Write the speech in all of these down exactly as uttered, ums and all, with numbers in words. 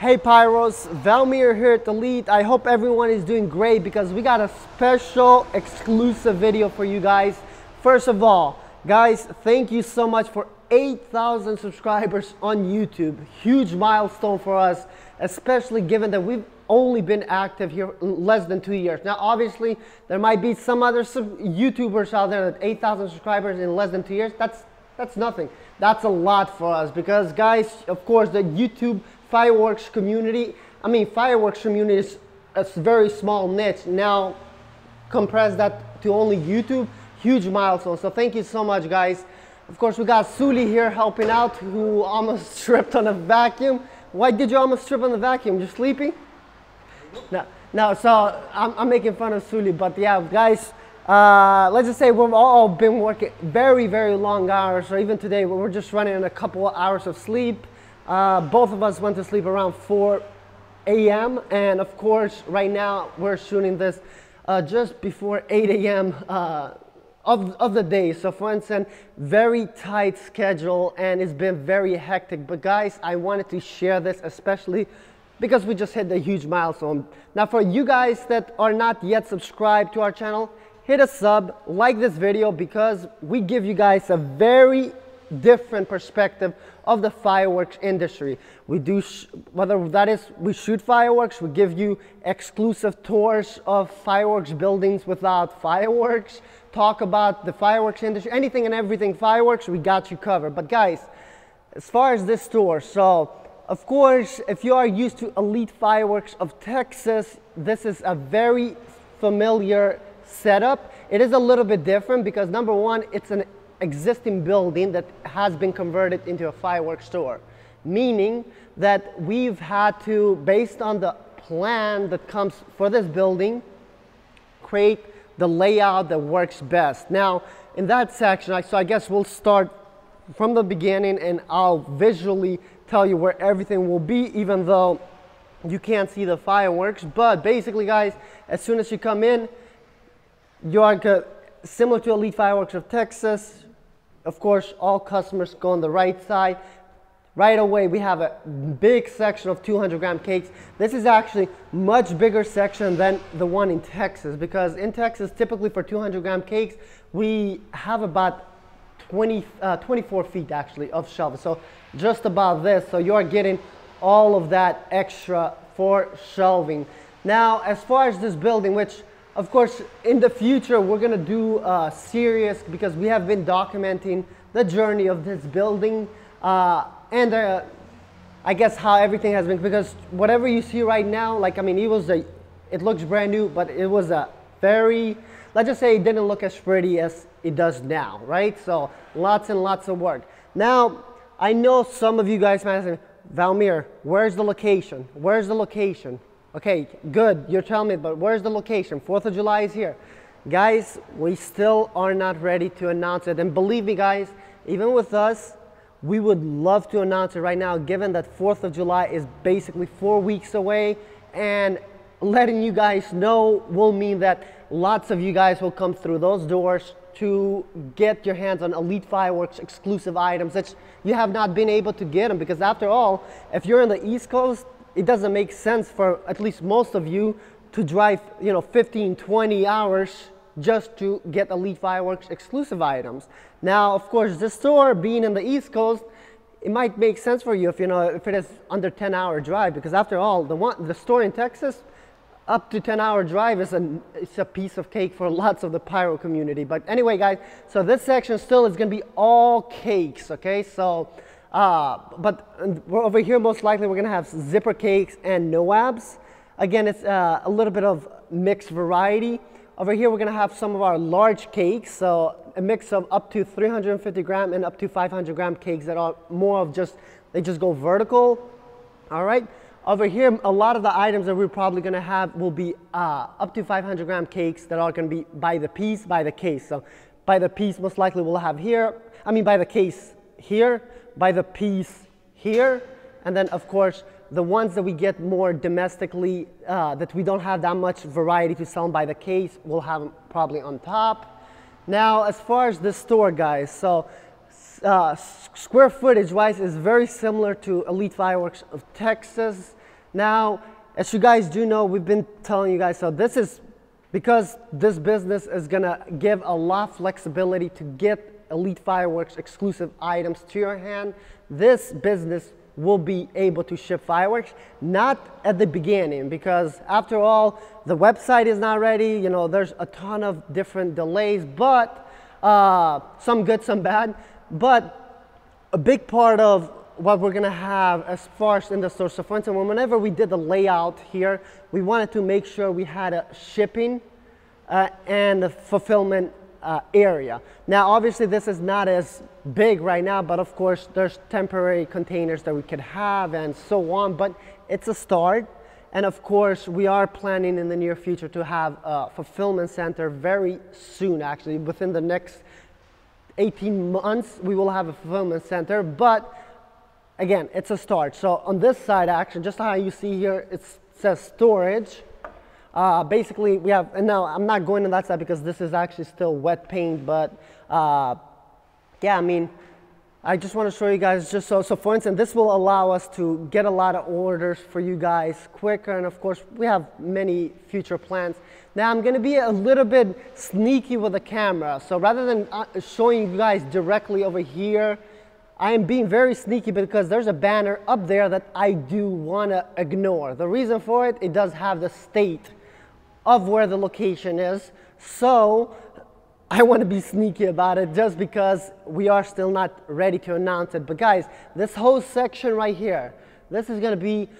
Hey Pyros, Valmir here at Elite. I hope everyone is doing great because we got a special exclusive video for you guys. First of all, guys, thank you so much for eight thousand subscribers on YouTube. Huge milestone for us, especially given that we've only been active here less than two years. Now, obviously, there might be some other sub YouTubers out there that eight thousand subscribers in less than two years. That's that's nothing. That's a lot for us because, guys, of course, the YouTube fireworks community, I mean, fireworks community is a very small niche. Now, compress that to only YouTube, huge milestone. So thank you so much, guys. Of course, we got Suli here helping out, who almost tripped on a vacuum. Why did you almost trip on the vacuum? You sleepy? No, no. So I'm, I'm making fun of Suli, but yeah, guys, uh, let's just say we've all been working very, very long hours. So even today, we're just running in a couple of hours of sleep. Uh, both of us went to sleep around four A M and of course, right now we're shooting this uh, just before eight A M Uh, Of, of the day. So for instance, very tight schedule and it's been very hectic, but guys, I wanted to share this especially because we just hit the huge milestone. Now for you guys that are not yet subscribed to our channel, hit a sub, like this video, because we give you guys a very different perspective of the fireworks industry. We do sh whether that is we shoot fireworks, we give you exclusive tours of fireworks buildings without fireworks, talk about the fireworks industry, anything and everything fireworks, we got you covered. But guys, as far as this tour, so of course, if you are used to Elite Fireworks of Texas, this is a very familiar setup. It is a little bit different because number one, it's an existing building that has been converted into a fireworks store, meaning that we've had to, based on the plan that comes for this building, create the layout that works best. Now, in that section, I, so I guess we'll start from the beginning and I'll visually tell you where everything will be, even though you can't see the fireworks. But basically, guys, as soon as you come in, you are similar to Elite Fireworks of Texas. Of course, all customers go on the right side. Right away, we have a big section of two hundred gram cakes. This is actually much bigger section than the one in Texas, because in Texas, typically for two hundred gram cakes, we have about twenty, uh, twenty-four feet actually of shelves. So just about this. So you are getting all of that extra for shelving. Now, as far as this building, which of course, in the future, we're gonna do a series because we have been documenting the journey of this building. Uh, and uh, I guess how everything has been, because whatever you see right now, like, I mean, it was a, it looks brand new, but it was a very, let's just say it didn't look as pretty as it does now, right? So lots and lots of work. Now, I know some of you guys might say, Valmir, where's the location? Where's the location? Okay, good, you're telling me, but where's the location? fourth of July is here. Guys, we still are not ready to announce it. And believe me, guys, even with us, we would love to announce it right now, given that fourth of July is basically four weeks away, and letting you guys know will mean that lots of you guys will come through those doors to get your hands on Elite Fireworks exclusive items that you have not been able to get them, because after all, if you're on the East Coast, it doesn't make sense for at least most of you to drive, you know, fifteen, twenty hours just to get Elite Fireworks exclusive items. Now, of course, this store being in the East Coast, it might make sense for you if you know if it is under ten hour drive, because after all, the one the store in Texas, up to ten hour drive is a it's a piece of cake for lots of the pyro community. But anyway, guys, so this section still is gonna be all cakes, okay? So, uh, but we're over here most likely we're gonna have Zipper Cakes and Noabs. Again, it's uh, a little bit of mixed variety. Over here, we're gonna have some of our large cakes, so a mix of up to three hundred fifty gram and up to five hundred gram cakes that are more of just, they just go vertical, all right? Over here, a lot of the items that we're probably gonna have will be uh, up to five hundred gram cakes that are gonna be by the piece, by the case. So by the piece, most likely we'll have here, I mean by the case here, by the piece here, and then of course, the ones that we get more domestically, uh, that we don't have that much variety to sell them by the case, we'll have them probably on top. Now, as far as this store, guys, so uh, square footage-wise is very similar to Elite Fireworks of Texas. Now, as you guys do know, we've been telling you guys, so this is because this business is gonna give a lot of flexibility to get Elite Fireworks exclusive items to your hand. This business will be able to ship fireworks, not at the beginning, because after all, the website is not ready. You know, there's a ton of different delays, but uh, some good, some bad. But a big part of what we're gonna have as far as in the store, so for instance, whenever we did the layout here, we wanted to make sure we had a shipping uh, and a fulfillment uh, area. Now, obviously this is not as big right now, but of course there's temporary containers that we could have and so on, but it's a start. And of course, we are planning in the near future to have a fulfillment center very soon, actually, within the next eighteen months, we will have a fulfillment center, but again, it's a start. So on this side, actually, just how you see here, it says storage. Uh, basically, we have, and now I'm not going on that side because this is actually still wet paint, but uh, yeah, I mean, I just want to show you guys just so, so for instance, this will allow us to get a lot of orders for you guys quicker. And of course, we have many future plans. Now I'm going to be a little bit sneaky with the camera. So rather than showing you guys directly over here, I am being very sneaky because there's a banner up there that I do want to ignore. The reason for it, it does have the state of where the location is. So I want to be sneaky about it just because we are still not ready to announce it. But guys, this whole section right here, this is going to be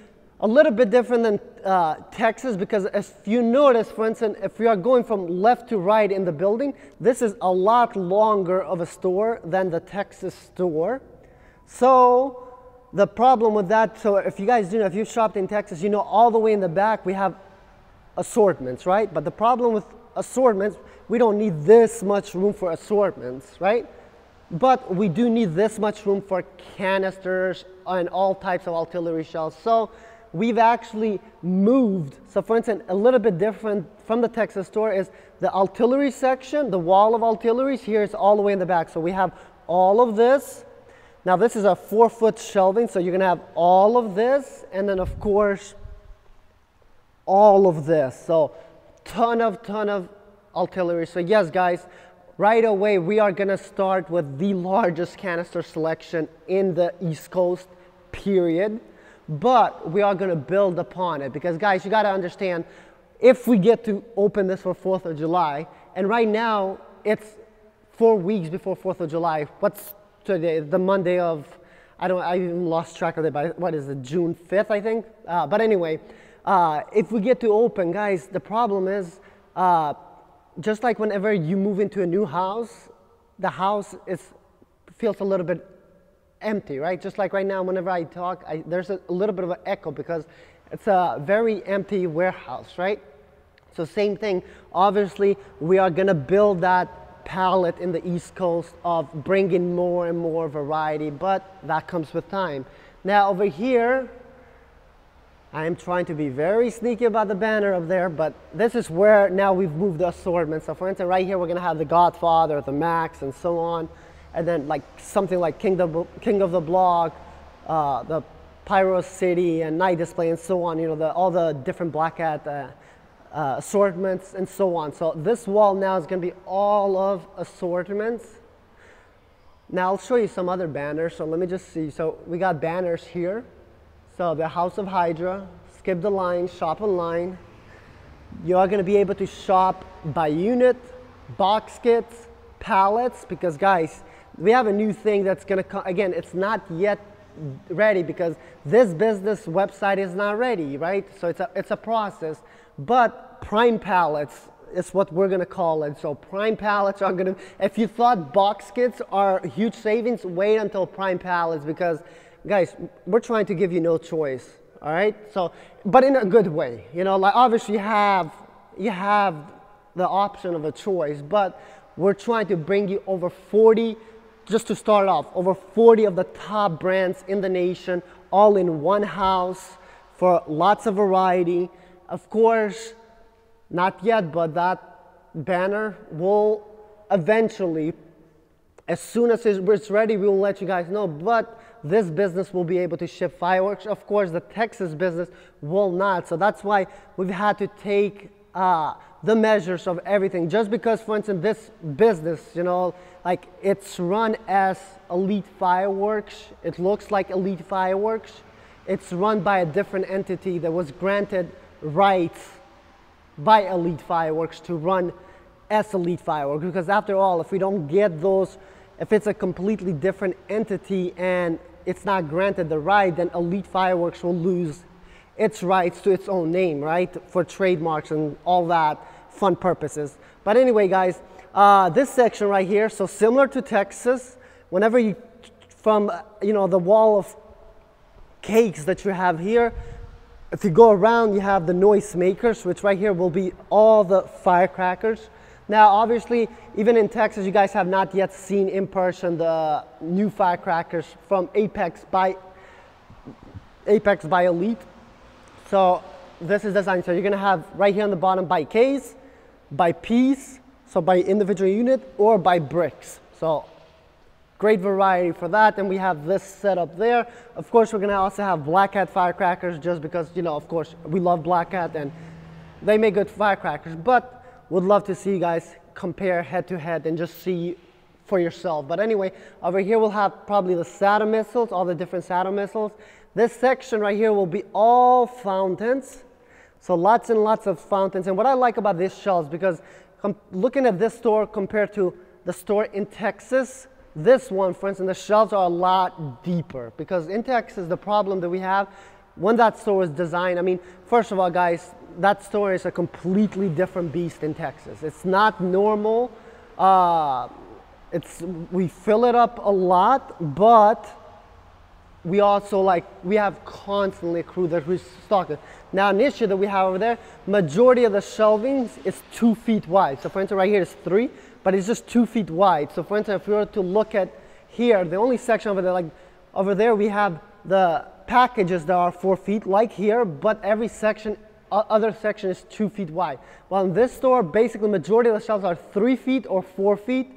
a little bit different than uh, Texas, because if you notice, for instance, if we are going from left to right in the building, this is a lot longer of a store than the Texas store. So the problem with that, so if you guys do know, if you shopped in Texas, you know all the way in the back we have assortments, right? But the problem with assortments, we don't need this much room for assortments, right? But we do need this much room for canisters and all types of artillery shells. So we've actually moved, so for instance, a little bit different from the Texas store is the artillery section, the wall of artilleries here is all the way in the back. So we have all of this. Now this is a four foot shelving, so you're gonna have all of this, and then of course, all of this. So ton of, ton of artillery. So yes, guys, right away, we are gonna start with the largest canister selection in the East Coast, period. But we are gonna build upon it because guys, you gotta understand, if we get to open this for fourth of July, and right now, it's four weeks before fourth of July. What's today? The Monday of, I don't, I even lost track of it, but what is it, June fifth, I think? Uh, but anyway, Uh, if we get to open, guys, the problem is, uh, just like whenever you move into a new house, the house is, feels a little bit empty, right? Just like right now, whenever I talk, I, there's a, a little bit of an echo because it's a very empty warehouse, right? So same thing, obviously, we are gonna build that palette in the East Coast of bringing more and more variety, but that comes with time. Now over here, I am trying to be very sneaky about the banner up there, but this is where now we've moved the assortment. So for instance, right here, we're gonna have the Godfather, the Max, and so on. And then like something like King of the, King of the Block, uh, the Pyro City, and Night Display, and so on. You know, the, all the different Black Hat uh, uh, assortments, and so on. So this wall now is gonna be all of assortments. Now I'll show you some other banners. So let me just see. So we got banners here. So the House of Hydra, skip the line, shop online. You are gonna be able to shop by unit, box kits, pallets, because guys, we have a new thing that's gonna come, again, it's not yet ready because this business website is not ready, right? So it's a, it's a process, but prime pallets is what we're gonna call it. So prime pallets are gonna, if you thought box kits are huge savings, wait until prime pallets, because guys, we're trying to give you no choice, all right? So, but in a good way, you know, like obviously you have, you have the option of a choice, but we're trying to bring you over forty, just to start off, over forty of the top brands in the nation, all in one house for lots of variety. Of course, not yet, but that banner will eventually, as soon as it's ready, we will let you guys know, but this business will be able to ship fireworks. Of course, the Texas business will not. So that's why we've had to take uh, the measures of everything. Just because, for instance, this business, you know, like it's run as Elite Fireworks. It looks like Elite Fireworks. It's run by a different entity that was granted rights by Elite Fireworks to run as Elite Fireworks. Because after all, if we don't get those, if it's a completely different entity and it's not granted the right, then Elite Fireworks will lose its rights to its own name, right? For trademarks and all that fun purposes. But anyway, guys, uh, this section right here, so similar to Texas, whenever you, from, you know, the wall of cakes that you have here, if you go around, you have the noise makers, which right here will be all the firecrackers. Now, obviously, even in Texas, you guys have not yet seen in person the new firecrackers from Apex by Apex by Elite. So this is designed. So you're gonna have right here on the bottom by case, by piece, so by individual unit, or by bricks. So great variety for that. And we have this set up there. Of course, we're gonna also have Black Hat firecrackers, just because, you know, of course, we love Black Hat and they make good firecrackers. But would love to see you guys compare head to head and just see for yourself. But anyway, over here we'll have probably the Saturn missiles, all the different Saturn missiles. This section right here will be all fountains. So lots and lots of fountains. And what I like about these shelves, because looking at this store compared to the store in Texas, this one, for instance, the shelves are a lot deeper. Because in Texas, the problem that we have when that store was designed, I mean, first of all, guys, that store is a completely different beast in Texas. It's not normal. Uh, it's, we fill it up a lot, but we also, like, we have constantly a crew that we stock it. Now, an issue that we have over there, majority of the shelvings is two feet wide. So, for instance, right here is three, but it's just two feet wide. So, for instance, if we were to look at here, the only section over there, like, over there we have the packages that are four feet, like here, but every section other section is two feet wide. Well, in this store, basically majority of the shelves are three feet or four feet,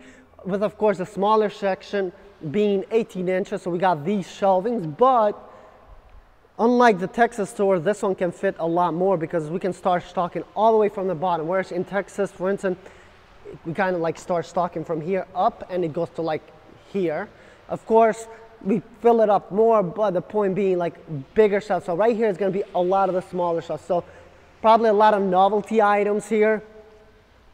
with of course the smaller section being eighteen inches. So we got these shelvings, but unlike the Texas store, this one can fit a lot more because we can start stocking all the way from the bottom. Whereas in Texas, for instance, we kind of like start stocking from here up and it goes to like here. Of course, we fill it up more, but the point being like bigger shelves. So right here is gonna be a lot of the smaller shelves. So probably a lot of novelty items here.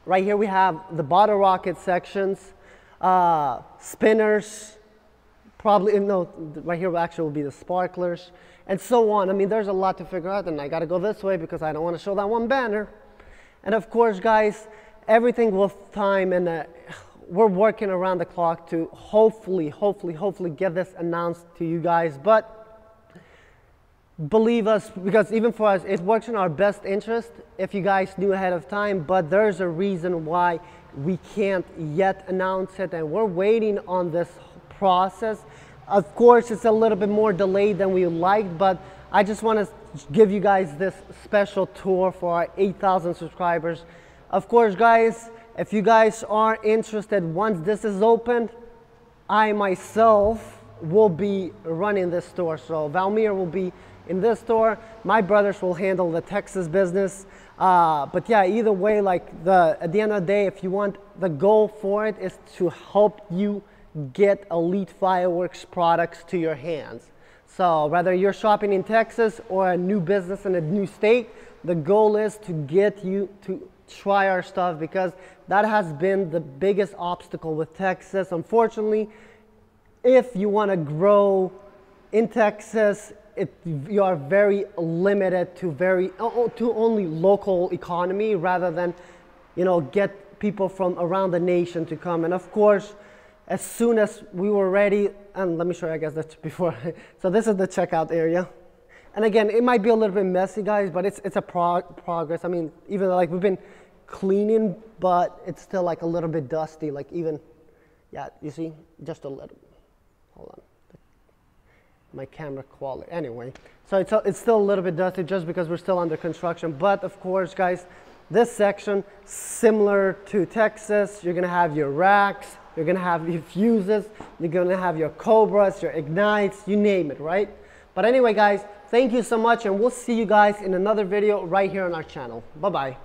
Right here we have the bottle rocket sections, uh, spinners, probably, no, right here actually will be the sparklers, and so on. I mean, there's a lot to figure out, and I gotta go this way because I don't wanna show that one banner. And of course, guys, everything with time and uh, we're working around the clock to hopefully, hopefully, hopefully get this announced to you guys. But believe us, because even for us, it works in our best interest if you guys knew ahead of time, but there's a reason why we can't yet announce it, and we're waiting on this process. Of course, it's a little bit more delayed than we liked, but I just want to give you guys this special tour for our eight thousand subscribers. Of course, guys, if you guys are interested, once this is open, I myself will be running this store. So Valmir will be in this store, my brothers will handle the Texas business, uh, but yeah, either way, like the at the end of the day, if you want, the goal for it is to help you get Elite Fireworks products to your hands. So whether you're shopping in Texas or a new business in a new state, the goal is to get you to try our stuff, because that has been the biggest obstacle with Texas. Unfortunately, if you want to grow in Texas, It, you are very limited to very to only local economy, rather than, you know, get people from around the nation to come. And of course, as soon as we were ready, and let me show you, I guess that's before. So this is the checkout area, and again, it might be a little bit messy, guys, but it's it's a pro progress. I mean, even though, like, we've been cleaning, but it's still like a little bit dusty. Like even, yeah, you see, just a little. Hold on. My camera quality. Anyway, so it's, a, it's still a little bit dusty just because we're still under construction. But of course, guys, this section, similar to Texas, you're gonna have your racks, You're gonna have your fuses, you're gonna have your cobras, your ignites, you name it, right? But anyway guys, thank you so much, and we'll see you guys in another video right here on our channel. Bye bye.